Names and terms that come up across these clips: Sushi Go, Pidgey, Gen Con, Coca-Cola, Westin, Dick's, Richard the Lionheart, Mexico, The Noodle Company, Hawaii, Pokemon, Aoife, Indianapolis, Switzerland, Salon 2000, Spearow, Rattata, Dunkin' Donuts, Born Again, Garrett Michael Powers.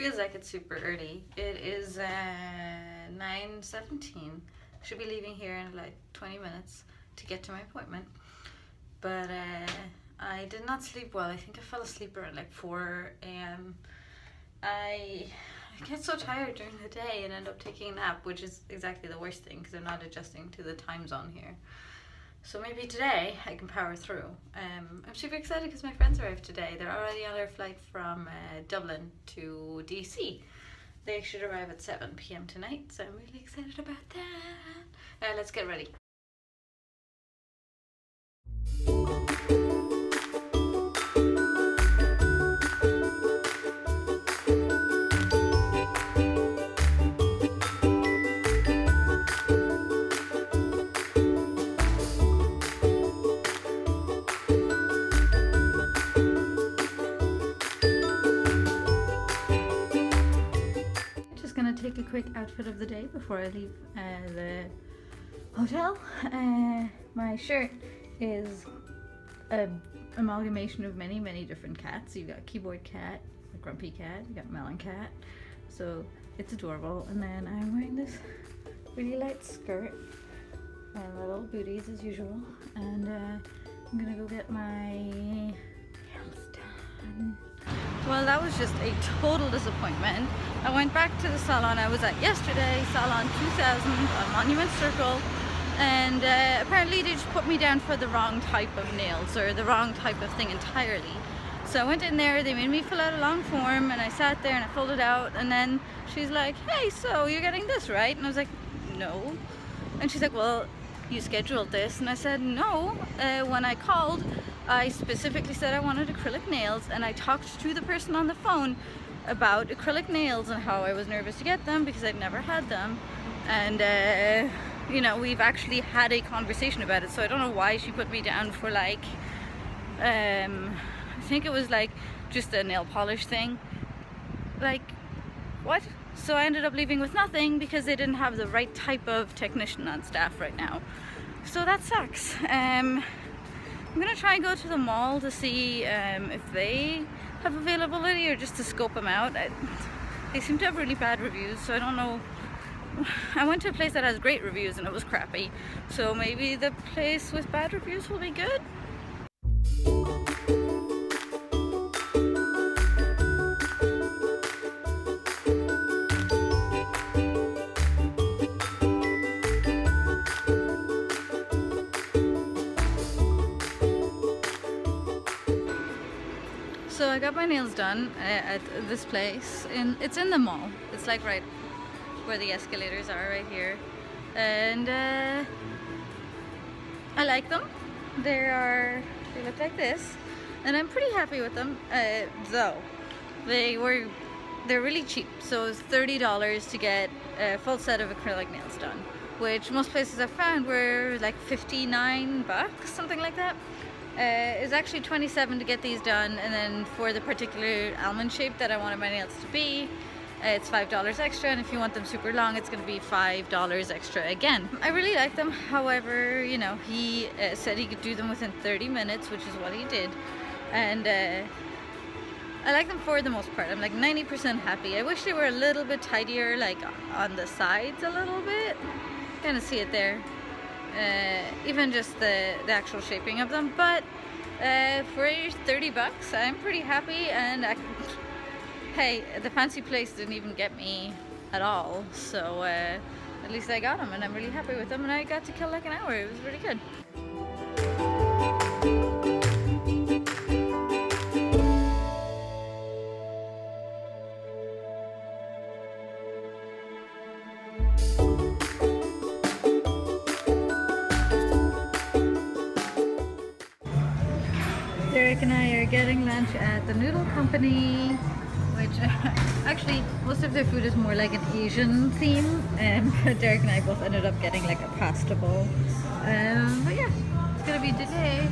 Feels like it's super early. It is 9:17. Should be leaving here in like 20 minutes to get to my appointment. But I did not sleep well. I think I fell asleep around like 4 AM. I get so tired during the day and end up taking a nap, which is exactly the worst thing because I'm not adjusting to the time zone here. So maybe today I can power through. I'm super excited because my friends arrived today. They're already on their flight from Dublin to DC. They should arrive at 7 PM tonight, so I'm really excited about that. Let's get ready. A quick outfit of the day before I leave the hotel. My shirt is an amalgamation of many different cats. You've got keyboard cat, a grumpy cat, you got melon cat, so it's adorable. And then I'm wearing this really light skirt and my little booties as usual, and I'm gonna go get my nails done. Well, that was just a total disappointment. I went back to the salon I was at yesterday, Salon 2000 on Monument Circle, and apparently they just put me down for the wrong type of nails or the wrong type of thing entirely. So I went in there, they made me fill out a long form, and I sat there and I filled it out, and then she's like, "Hey, so you're getting this, right?" And I was like, "No." And she's like, "Well, you scheduled this." And I said, "No, when I called, I specifically said I wanted acrylic nails, and I talked to the person on the phone about acrylic nails and how I was nervous to get them because I'd never had them, and you know, we've actually had a conversation about it." So I don't know why she put me down for like I think it was like just a nail polish thing. Like, what? So I ended up leaving with nothing because they didn't have the right type of technician on staff right now, so that sucks. I'm gonna try and go to the mall to see if they have availability, or just to scope them out. They seem to have really bad reviews, so I don't know. I went to a place that has great reviews and it was crappy, so maybe the place with bad reviews will be good. So I got my nails done at this place, and it's in the mall. It's like right where the escalators are, right here. And I like them. They look like this, and I'm pretty happy with them. Though they're really cheap. So it's $30 to get a full set of acrylic nails done, which most places I found were like $59, something like that. It's actually $27 to get these done, and then for the particular almond shape that I wanted my nails to be, it's $5 extra, and if you want them super long, it's going to be $5 extra again. I really like them. However, you know, he said he could do them within 30 minutes, which is what he did, and I like them for the most part. I'm like 90% happy. I wish they were a little bit tidier, like on the sides a little bit. Kind of see it there. Even just the actual shaping of them, but for $30 I'm pretty happy. And hey, the fancy place didn't even get me at all, so at least I got them, and I'm really happy with them, and I got to kill like an hour. It was really good. And I are getting lunch at The Noodle Company, which actually most of their food is more like an Asian theme, and Derek and I both ended up getting like a pasta bowl, but yeah, it's gonna be today.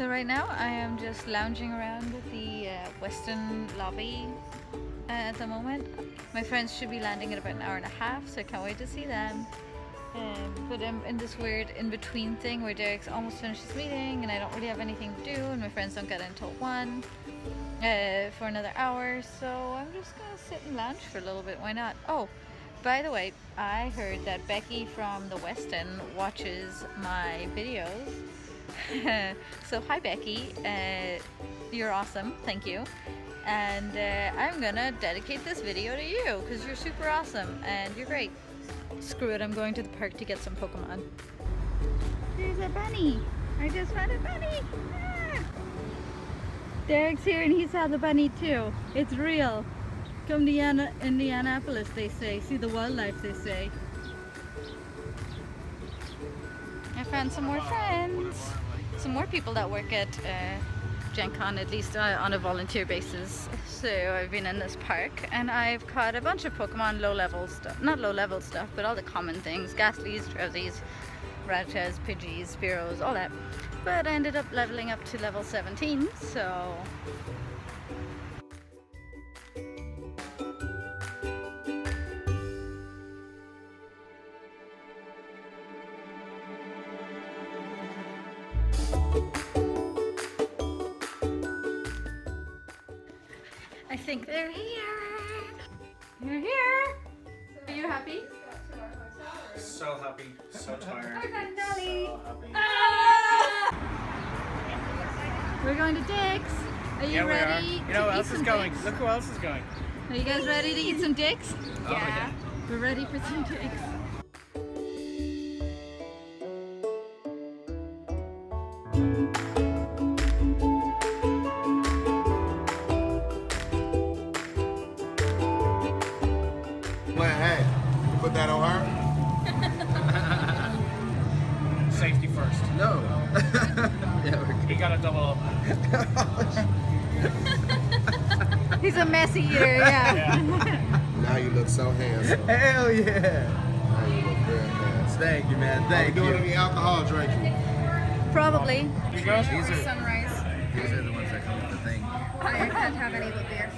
So right now I am just lounging around the Westin lobby at the moment. My friends should be landing in about an hour and a half, so I can't wait to see them. But I'm in this weird in-between thing where Derek's almost finished his meeting and I don't really have anything to do, and my friends don't get in until 1 for another hour, so I'm just gonna sit and lounge for a little bit. Why not? Oh, by the way, I heard that Becky from the Westin watches my videos. So hi Becky, you're awesome, thank you. And I'm gonna dedicate this video to you because you're super awesome and you're great. Screw it, I'm going to the park to get some Pokemon. There's a bunny! I just found a bunny! Ah! Derek's here and he saw the bunny too. It's real. Come to Indianapolis, they say. See the wildlife, they say. I found some more friends. Some more people that work at Gen Con, at least on a volunteer basis. So I've been in this park and I've caught a bunch of Pokemon low-level stuff. Not low-level stuff, but all the common things. Ghastlies, Drowsies, Rattatas, Pidgeys, Spearows, all that. But I ended up leveling up to level 17, so... I think they're here. They're here. Are you happy? So happy. So tired. So happy. Ah! We're going to Dick's. Are you ready? You know who else is going? Look who else is going. Are you guys ready to eat some Dick's? Oh, yeah. We're ready for some Dick's. Put that on her. Safety first. No. He got a double up. He's a messy eater, yeah. Now you look so handsome. Hell yeah. Now you look very handsome. Thank you, man. Thank you. Are we doing any alcohol drinking? Probably. You guys? Sunrise. These are the ones that come with the thing. I can't have any with beer.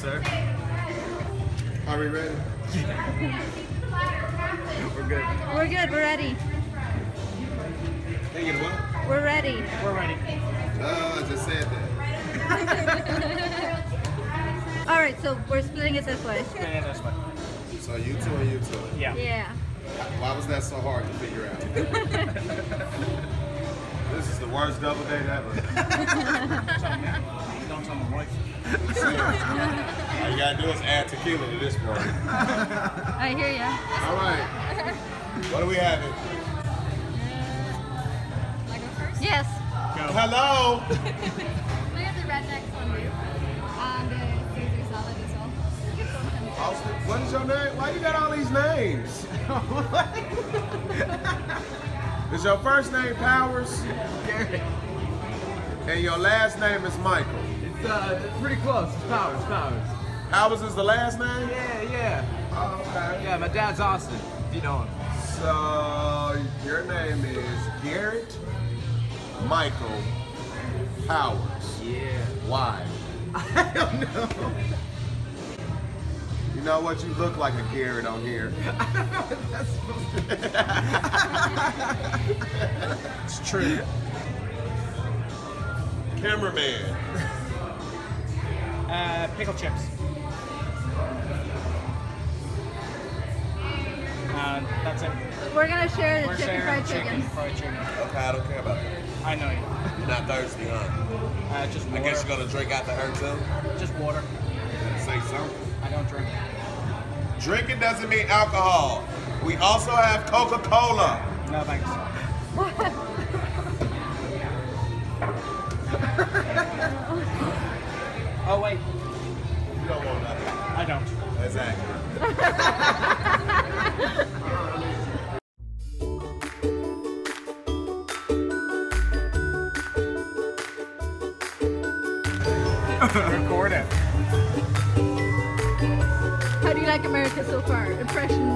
Sir. Are we ready? We're good. We're good. We're ready. Can you get a what? We're ready. We're ready. Oh, I just said that. All right, so we're splitting it this way. Splitting it this way. So you two and you two. Yeah. Yeah. Why was that so hard to figure out? This is the worst double date ever. Don't tell my wife. All you gotta do is add tequila to this part. I hear ya. All right. What do we have? I go first? Yes. Go. Hello. We have the redneck fondue. The Caesar salad as well. Austin, what is your name? Why you got all these names? Is your first name Powers? Garrett. And your last name is Michael. It's pretty close. It's Powers. Powers. Powers is the last name? Yeah, yeah. Oh, okay. Yeah, my dad's Austin, if you know him. So, your name is Garrett Michael Powers. Yeah. Why? I don't know. You know what? You look like a Garrett on here. I don't know what that's supposed to be. It's true. Cameraman. Pickle chips. That's it. We're gonna share the chicken fried chicken. Okay, I don't care about that. I know you. You're not thirsty, huh? Just water. I guess you're gonna drink out the hurt too? Just water. Say something. I don't drink. Drinking doesn't mean alcohol. We also have Coca-Cola. No thanks. Oh wait. You don't want nothing. I don't. Exactly. Record it. How do you like America so far? Impression.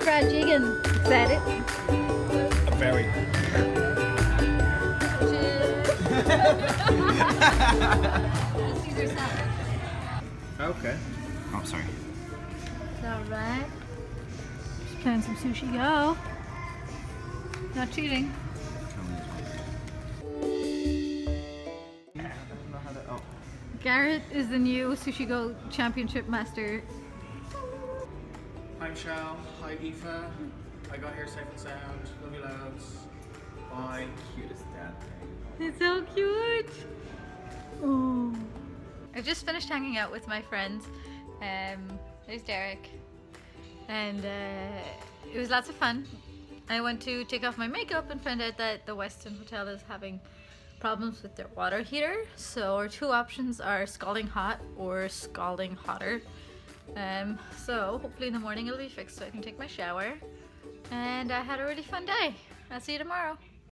Fried chicken. Is that it? A berry. Caesar salad. Okay. Oh, sorry. It's alright. Just playing some Sushi Go. Not cheating. Garrett is the new Sushi Go championship master. I'm Shal, hi Aoife, I got here safe and sound, love you loads, bye. Cutest dad thing. It's so cute! Oh. I just finished hanging out with my friends, there's Derek, and it was lots of fun. I went to take off my makeup and found out that the Westin Hotel is having problems with their water heater, so our two options are scalding hot or scalding hotter. So hopefully in the morning it'll be fixed so I can take my shower, and I had a really fun day. I'll see you tomorrow.